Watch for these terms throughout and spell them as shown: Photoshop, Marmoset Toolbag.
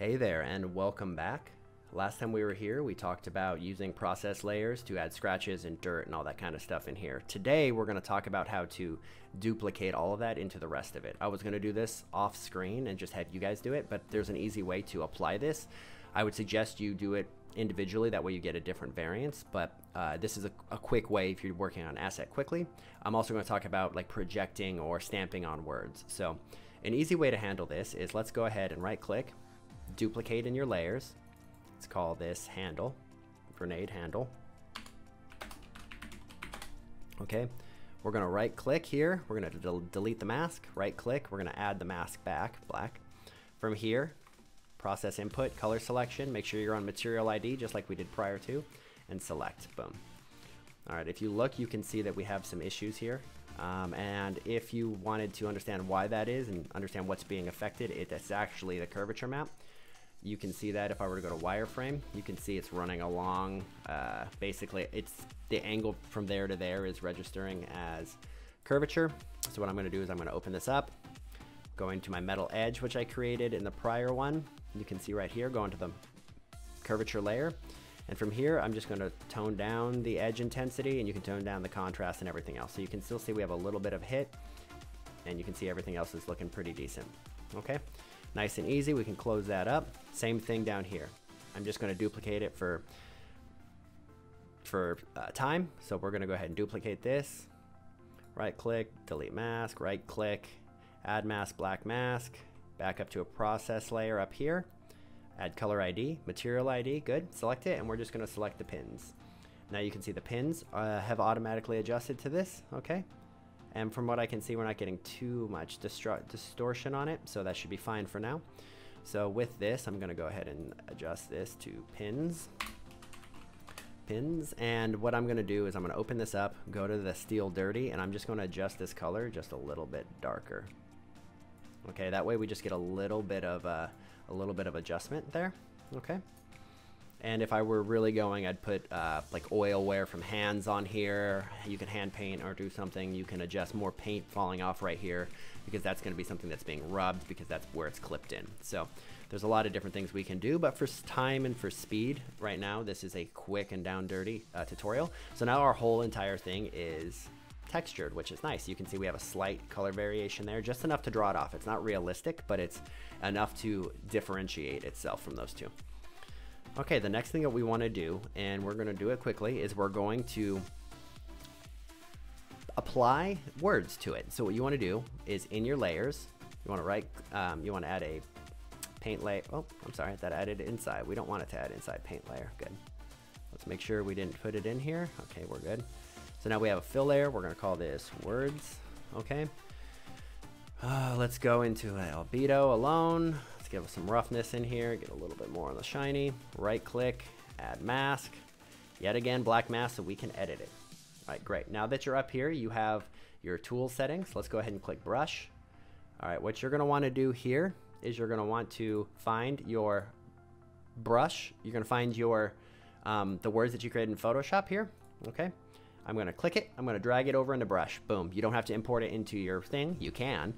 Hey there and welcome back. Last time we were here, we talked about using process layers to add scratches and dirt and all that kind of stuff in here. Today, we're going to talk about how to duplicate all of that into the rest of it. I was going to do this off screen and just have you guys do it, but there's an easy way to apply this. I would suggest you do it individually, that way you get a different variance, but this is a quick way if you're working on an asset quickly. I'm also going to talk about like projecting or stamping on words. So an easy way to handle this is let's go ahead and right click, duplicate in your layers. Let's call this handle, grenade handle. Okay, we're gonna right click here. We're gonna delete the mask, right click. We're gonna add the mask back, black. From here, process input, color selection. Make sure you're on material ID just like we did prior to, and select, boom. All right, if you look, you can see that we have some issues here. And if you wanted to understand why that is and understand what's being affected, that's actually the curvature map. You can see that if I were to go to wireframe, you can see it's running along. Basically, it's the angle from there to there is registering as curvature. So what I'm going to do is I'm going to open this up, go into my metal edge, which I created in the prior one. You can see right here, go into the curvature layer. And from here, I'm just going to tone down the edge intensity, and you can tone down the contrast and everything else. So you can still see we have a little bit of hit, and you can see everything else is looking pretty decent. Okay, nice and easy. We can close that up. Same thing down here. I'm just going to duplicate it for time. So we're going to go ahead and duplicate this. Right click, delete mask, right click, add mask, black mask, back up to a process layer up here. Add color ID, material ID, good, select it, and we're just gonna select the pins. Now you can see the pins have automatically adjusted to this, okay? And from what I can see, we're not getting too much distortion on it, so that should be fine for now. So with this, I'm gonna go ahead and adjust this to pins. Pins, and what I'm gonna do is I'm gonna open this up, go to the Steel Dirty, and I'm just gonna adjust this color just a little bit darker. Okay, that way we just get a little bit of adjustment there. Okay, and if I were really going, I'd put like oil wear from hands on here. You can hand paint or do something. You can adjust more paint falling off right here, because that's going to be something that's being rubbed, because that's where it's clipped in. So there's a lot of different things we can do, but for time and for speed right now, this is a quick and down dirty tutorial. So now our whole entire thing is textured, which is nice. You can see we have a slight color variation there, just enough to draw it off. It's not realistic, but it's enough to differentiate itself from those two. Okay, the next thing that we want to do, and we're going to do it quickly, is we're going to apply words to it. So what you want to do is in your layers, you want to add a paint layer. Oh, I'm sorry, that added inside. We don't want it to add inside paint layer. Good. Let's make sure we didn't put it in here. Okay, we're good. So now we have a fill layer. We're going to call this words. Okay. Let's go into albedo alone. Let's give it some roughness in here. Get a little bit more on the shiny. Right click, add mask. Yet again, black mask, so we can edit it. All right, great. Now that you're up here, you have your tool settings. Let's go ahead and click brush. All right, what you're going to want to do here is you're going to want to find your brush. You're going to find your the words that you created in Photoshop here. Okay. I'm going to click it. I'm going to drag it over into brush. Boom. You don't have to import it into your thing. You can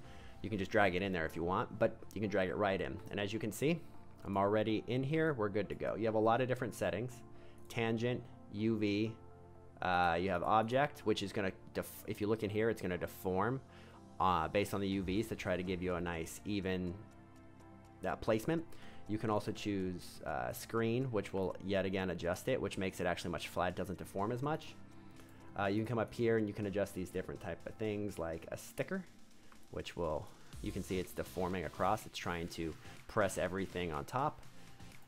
just drag it in there if you want, but you can drag it right in. And as you can see, I'm already in here. We're good to go. You have a lot of different settings, tangent, UV, you have object, which is going to, if you look in here, it's going to deform based on the UVs to try to give you a nice even placement. You can also choose screen, which will yet again adjust it, which makes it actually much flat. It doesn't deform as much. You can come up here and you can adjust these different type of things, like a sticker, which will, you can see it's deforming across. It's trying to press everything on top.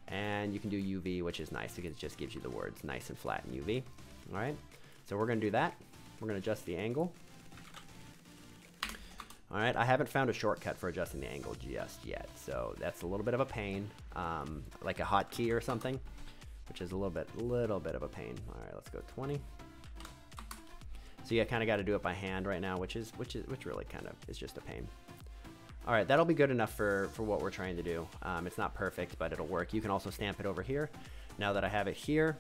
And you can do UV, which is nice because it just gives you the words nice and flat in UV. All right, so we're going to do that. We're going to adjust the angle. All right, I haven't found a shortcut for adjusting the angle just yet, so that's a little bit of a pain, like a hotkey or something, which is a little bit of a pain. All right, let's go 20. So you kind of got to do it by hand right now, which really kind of is just a pain. All right, that'll be good enough for what we're trying to do. It's not perfect, but it'll work. You can also stamp it over here. Now that I have it here,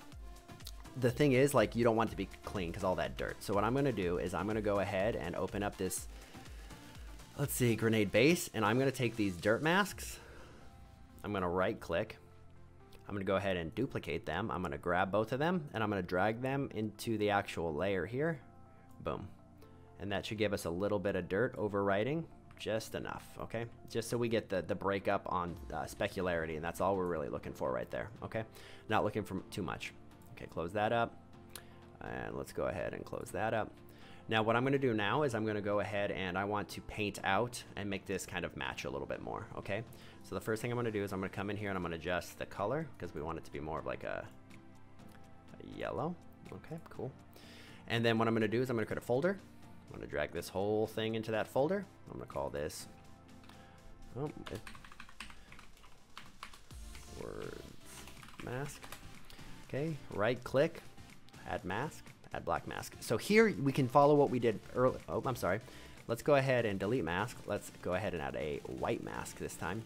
the thing is, like, you don't want it to be clean because all that dirt. So what I'm going to do is I'm going to go ahead and open up this, let's see, grenade base, and I'm going to take these dirt masks. I'm gonna right click. I'm gonna go ahead and duplicate them. I'm gonna grab both of them and I'm gonna drag them into the actual layer here. Boom. And that should give us a little bit of dirt overwriting, just enough, okay? Just so we get the breakup on specularity, and that's all we're really looking for right there, okay? Not looking for too much. Okay, close that up. And let's go ahead and close that up. Now what I'm gonna do now is I'm gonna go ahead and I want to paint out and make this kind of match a little bit more, okay? So the first thing I'm gonna do is I'm gonna come in here and I'm gonna adjust the color because we want it to be more of like a yellow. Okay, cool. And then what I'm gonna do is I'm gonna create a folder. I'm gonna drag this whole thing into that folder. I'm gonna call this words mask. Okay, right click, add mask. Add black mask. So here we can follow what we did earlier. Oh, I'm sorry. Let's go ahead and delete mask. Let's go ahead and add a white mask this time.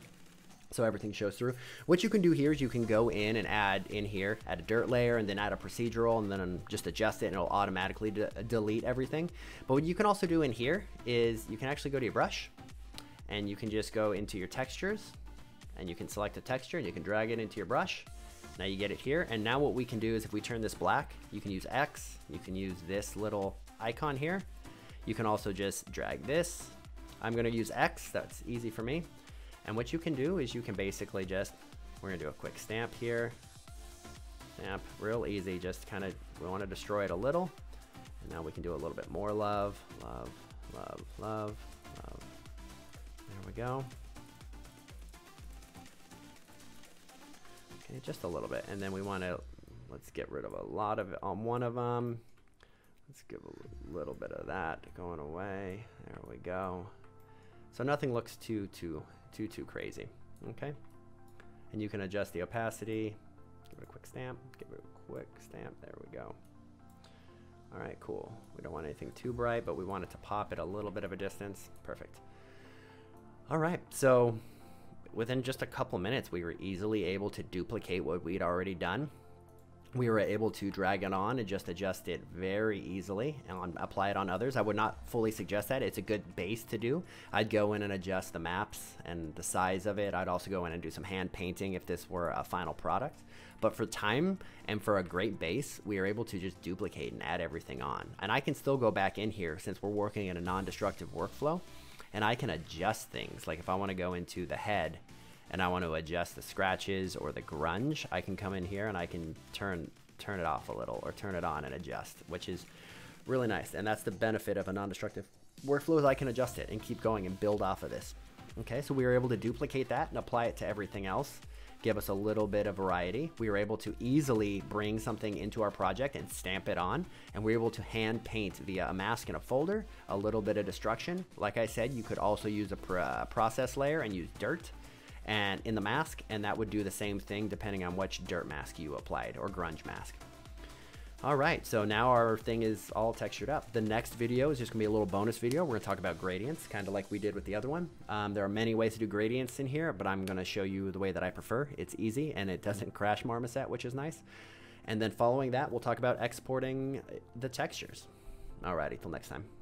So everything shows through. What you can do here is you can go in and add in here, add a dirt layer and then add a procedural and then just adjust it and it'll automatically delete everything. But what you can also do in here is you can actually go to your brush and you can just go into your textures and you can select a texture and you can drag it into your brush. Now you get it here, and now what we can do is if we turn this black, you can use X, you can use this little icon here. You can also just drag this. I'm gonna use X, that's easy for me. And what you can do is you can basically just, we're gonna do a quick stamp here. Stamp, real easy, just kinda, we wanna destroy it a little. And now we can do a little bit more love, love, love, love, love. There we go. Okay, just a little bit, and then we want to, let's get rid of a lot of it on one of them. Let's give a little bit of that going away. There we go. So nothing looks too crazy. Okay, and you can adjust the opacity. Give it a quick stamp. Give it a quick stamp. There we go. All right, cool. We don't want anything too bright, but we want it to pop at a little bit of a distance. Perfect. All right, so within just a couple minutes, we were easily able to duplicate what we'd already done. We were able to drag it on and just adjust it very easily and apply it on others. I would not fully suggest that. It's a good base to do. I'd go in and adjust the maps and the size of it. I'd also go in and do some hand painting if this were a final product. But for time and for a great base, we are able to just duplicate and add everything on. And I can still go back in here since we're working in a non-destructive workflow. And I can adjust things. Like if I want to go into the head and I want to adjust the scratches or the grunge, I can come in here and I can turn it off a little or turn it on and adjust, which is really nice. And that's the benefit of a non-destructive workflow is I can adjust it and keep going and build off of this. Okay, so we were able to duplicate that and apply it to everything else. Give us a little bit of variety. We were able to easily bring something into our project and stamp it on, and we were able to hand paint via a mask and a folder, a little bit of destruction. Like I said, you could also use a process layer and use dirt and in the mask, and that would do the same thing depending on which dirt mask you applied or grunge mask. All right, so now our thing is all textured up. The next video is just gonna be a little bonus video. We're gonna talk about gradients, kind of like we did with the other one. There are many ways to do gradients in here, but I'm gonna show you the way that I prefer. It's easy and it doesn't crash Marmoset, which is nice. And then following that, we'll talk about exporting the textures. All righty, till next time.